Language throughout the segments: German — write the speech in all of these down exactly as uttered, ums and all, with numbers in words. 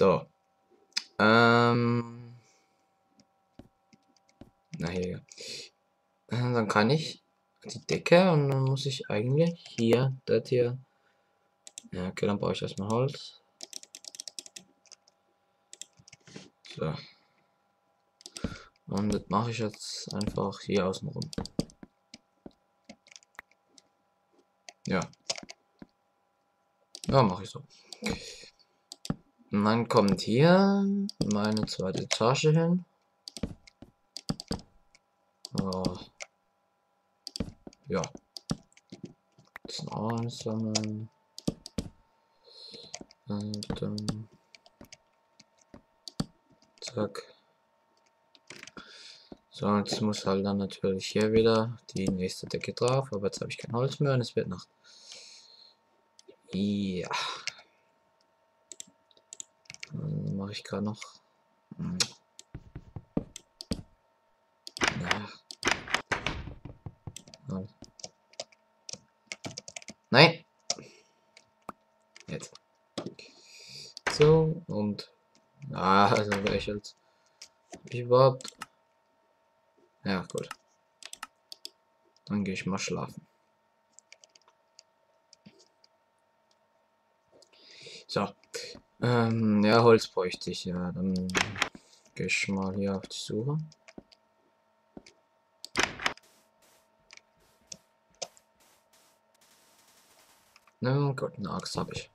So. Ähm. Na hier. Dann kann ich die Decke und dann muss ich eigentlich hier, das hier. Ja, okay, dann brauche ich erstmal Holz. So. Und das mache ich jetzt einfach hier außen rum. Ja. Ja, mache ich so. Und dann kommt hier meine zweite Tasche hin. Oh. Ja. Das einsammeln. Und ähm, zack. So, jetzt muss halt dann natürlich hier wieder die nächste Decke drauf, aber jetzt habe ich kein Holz mehr und es wird Nacht. Ja. Mache ich gerade noch. Hm. Ja. Nein. Jetzt. So und. Ah, also wäre ich jetzt. Hab ich überhaupt. Ja, gut. Dann gehe ich mal schlafen. So. Ähm, ja, Holz bräuchte ich. Ja, dann gehe ich mal hier auf die Suche. Na gut, eine Axt habe ich.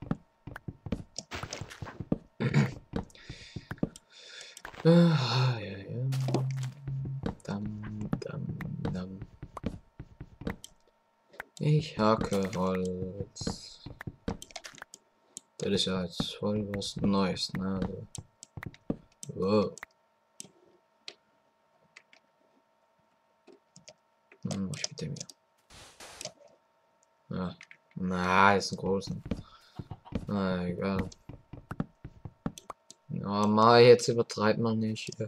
äh, ja, ja. Dam, dam, dam. Ich hacke Holz. Das ist ja jetzt voll was Neues, ne? Also, wow. Dann mach ich mit dem hier. Ja. Na, ist ein großen. Na egal. Ja, mal jetzt übertreibt man nicht. Ja.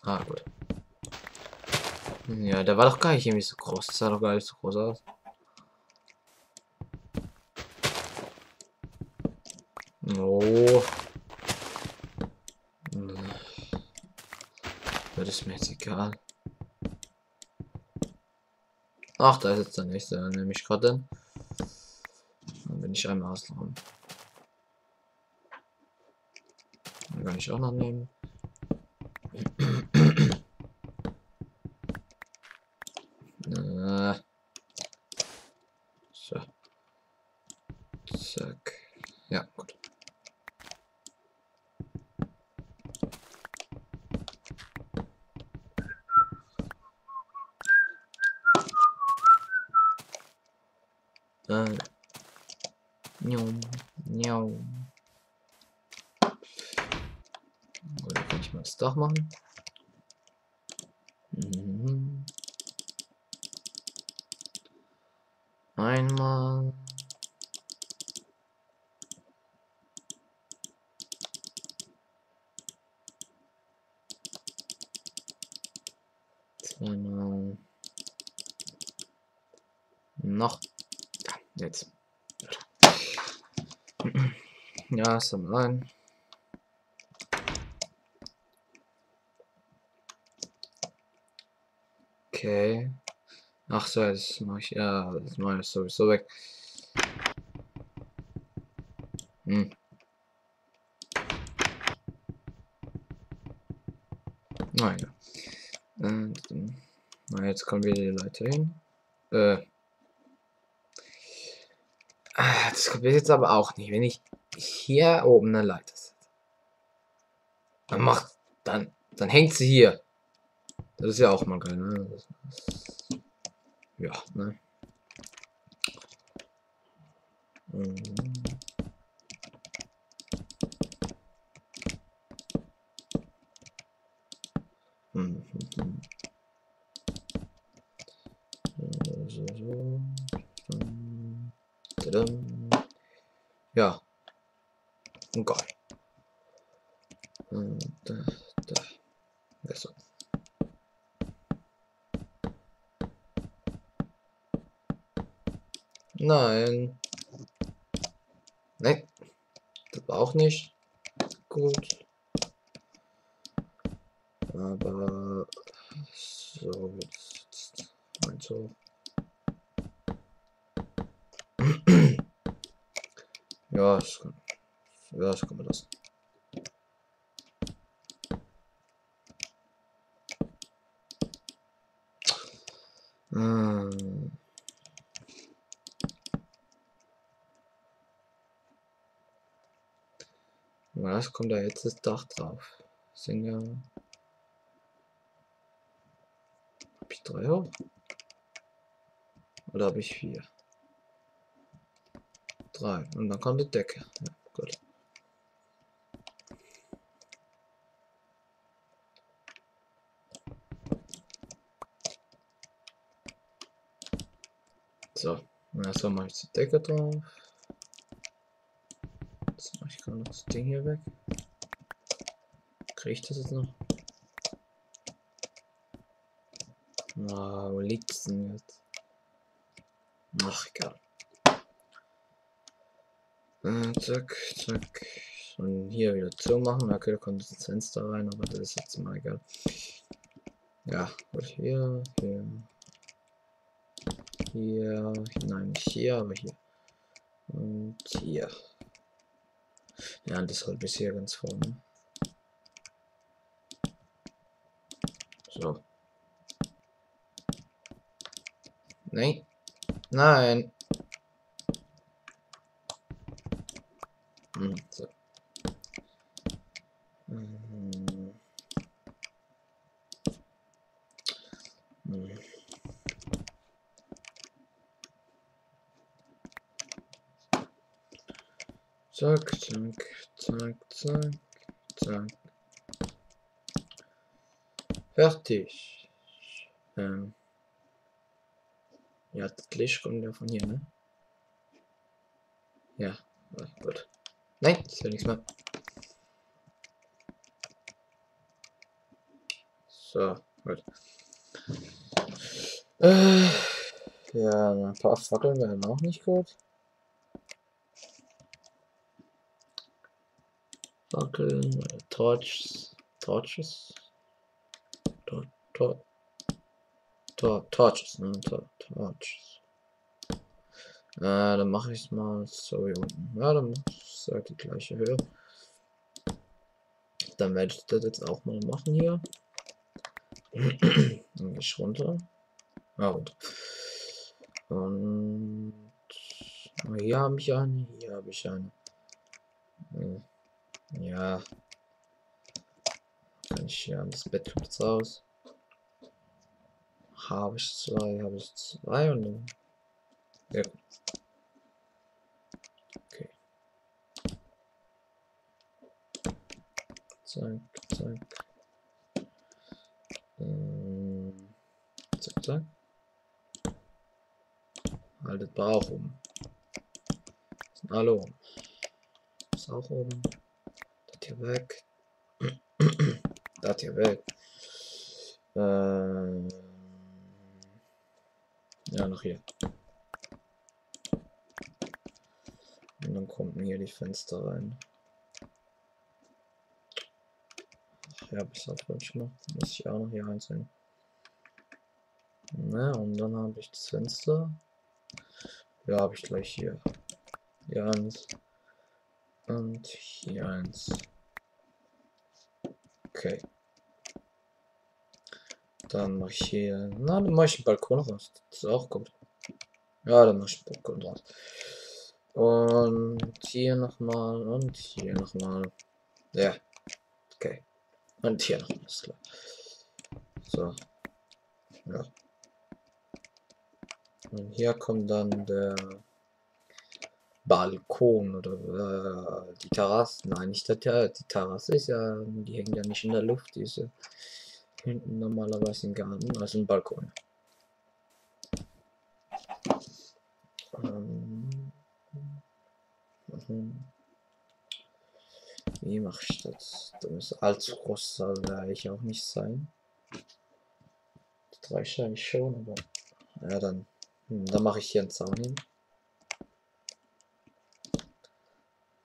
Ah, gut. Ja, der war doch gar nicht irgendwie so groß. Das sah doch gar nicht so groß aus. Oh. Das ist mir jetzt egal. Ach, da ist jetzt der nächste. Dann nehme ich gerade den. Dann bin ich einmal auslaufen. Dann kann ich auch noch nehmen. So. Zack. Ja, gut. Dann. Njau, njau. Gut, dann kann ich mal das Dach machen. Einmal. Zweimal. Noch. Ja, jetzt. Ja, ist am rein. Okay. Ach so, das mache ich ja, das mache ich sowieso weg. Hm. Naja. Und, na, jetzt kommen wieder die Leute hin. Äh. Das probiere ich jetzt aber auch nicht. Wenn ich hier oben eine Leiter setze, dann macht, dann, dann hängt sie hier. Das ist ja auch mal geil, ne? Das, das, ja, ne? Mhm. Mhm. So, so, so. Ja. Geil. Und da, da. Ja, so. Nein. Ne, das war auch nicht gut. Aber so, jetzt und so. Ja, das kann, ja, das kann man lassen. Hm. Was kommt da jetzt das Dach drauf? Sind ja. Hab ich drei hoch? Oder habe ich vier? Drei. Und dann kommt die Decke. Ja, gut. So, erstmal mache ich die Decke drauf. Jetzt mache ich gerade noch das Ding hier weg. Kriege ich das jetzt noch? Na, wo liegt es denn jetzt? Ach, egal. Äh, zack, zack. Und hier wieder zu machen. Okay, da kommt das Fenster rein, aber das ist jetzt mal egal. Ja, und hier, hier. Hier, nein, nicht hier, aber hier. Und hier. Ja, das halt bis hier ganz vorne. So. Nein. Nein. Hm, so. Hm. Hm. Zack, zack, zack, zack, zack. Fertig. Ähm. Ja, das Licht kommt ja von hier, ne? Ja, gut. Nein, das will nichts mehr. So, gut. Äh, ja, ein paar Fackeln wären auch nicht gut. Fackeln, oder Torches, Torches, Tor, Tor, Tor, Torches, ne, Tor, Torches. Äh, dann mache ich es mal so hier unten. Ja, dann ist halt die gleiche Höhe. Dann werde ich das jetzt auch mal machen hier. Dann gehe ich runter. Ah, runter. Und hier habe ich eine, hier habe ich eine. Hm. Ja, kann ich hier an das Bett kurz raus. Habe ich zwei, habe ich zwei und dann. Ja. Okay. Zack, zack. Ähm, zack, zack. Haltet Bauch um. Sind alle oben. Ist auch oben. Hier weg. Das hier weg. Ähm ja, noch hier. Und dann kommen hier die Fenster rein. Ach ja, bis auf falsch gemacht. Muss ich auch noch hier einzeln. Na, und dann habe ich das Fenster. Ja, habe ich gleich hier. Hier eins. Und hier eins. Okay. Dann mache ich hier. Na, dann mache ich einen Balkon raus. Das ist auch gut. Ja, dann mache ich einen Balkon raus. Und hier nochmal. Und hier nochmal. Ja. Okay. Und hier nochmal. Ist klar. So. Ja. Und hier kommt dann der Balkon oder äh, die Terrasse. Nein, nicht der Terrasse. Die Terrasse ist ja, die hängt ja nicht in der Luft, die ist ja hinten normalerweise im Garten, also im Balkon. Ähm, wie mache ich das? Da muss allzu groß soll da ich auch nicht sein. Das reicht eigentlich schon, aber ja, dann, dann mache ich hier einen Zaun hin.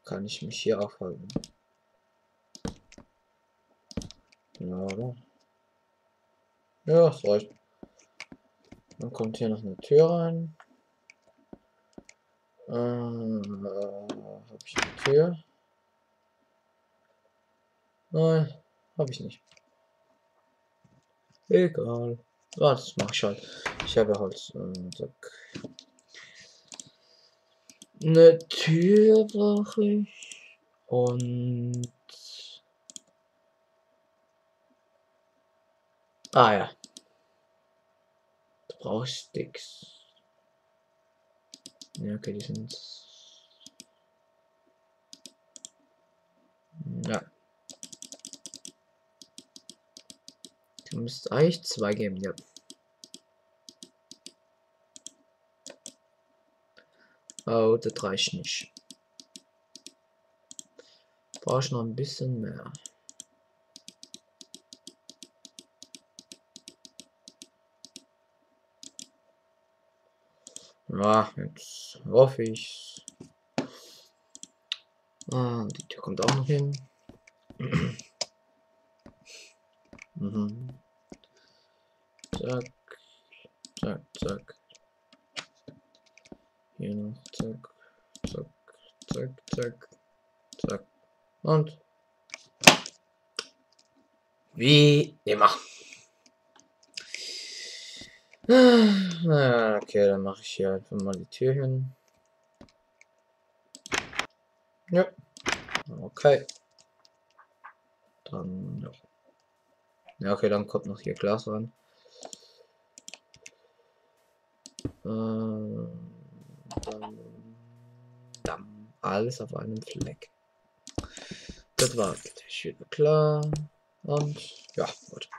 Kann ich mich hier aufhalten? Ja, oder? Ja, das reicht. Dann kommt hier noch eine Tür rein. Ähm, äh, hab ich eine Tür? Nein, hab ich nicht. Egal. Ah, das mach ich halt. Ich habe Holz. Ähm, eine Tür brauche ich. Und... Ah ja. Du brauchst Sticks. Ja, okay, die sind... Ja. Du müsst eigentlich zwei geben, ja. Oh, das reicht nicht. Brauchst noch ein bisschen mehr. Ja, jetzt hoffe ich. Ah, die Tür kommt auch noch hin. mhm. Zack, zack, zack. Hier noch, zack, zack, zack, zack, zack. Und wie immer. Na ja, okay, dann mache ich hier einfach mal die Tür hin. Ja. Okay. Dann ja. Ja, okay, dann kommt noch hier Glas rein. Ähm, dann, dann alles auf einem Fleck. Das war natürlich wieder klar. Und ja, gut.